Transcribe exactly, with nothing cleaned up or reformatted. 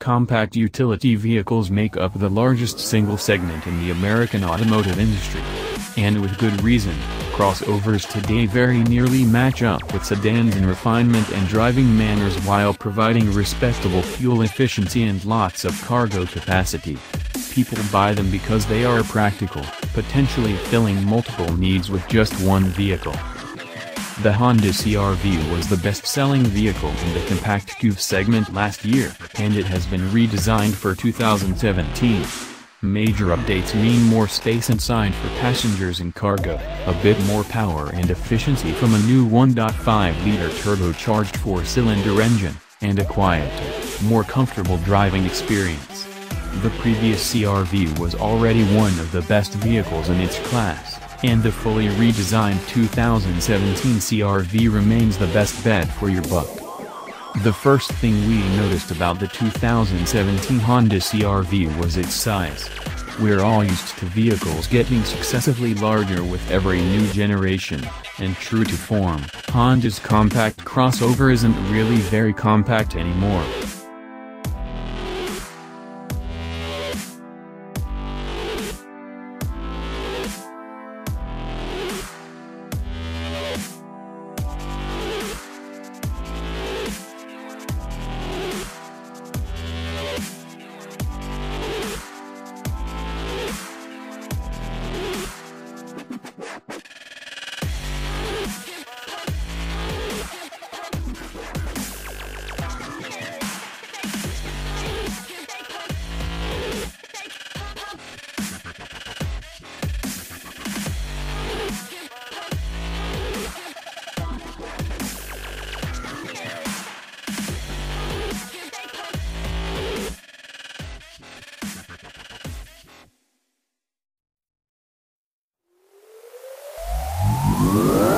Compact utility vehicles make up the largest single segment in the American automotive industry. And with good reason, crossovers today very nearly match up with sedans in refinement and driving manners while providing respectable fuel efficiency and lots of cargo capacity. People buy them because they are practical, potentially filling multiple needs with just one vehicle. The Honda C R V was the best-selling vehicle in the compact coupe segment last year, and it has been redesigned for two thousand seventeen. Major updates mean more space inside for passengers and cargo, a bit more power and efficiency from a new one point five liter turbocharged four-cylinder engine, and a quieter, more comfortable driving experience. The previous C R V was already one of the best vehicles in its class, and the fully redesigned two thousand seventeen C R V remains the best bet for your buck. The first thing we noticed about the two thousand seventeen Honda C R V was its size. We're all used to vehicles getting successively larger with every new generation, and true to form, Honda's compact crossover isn't really very compact anymore. Whoa!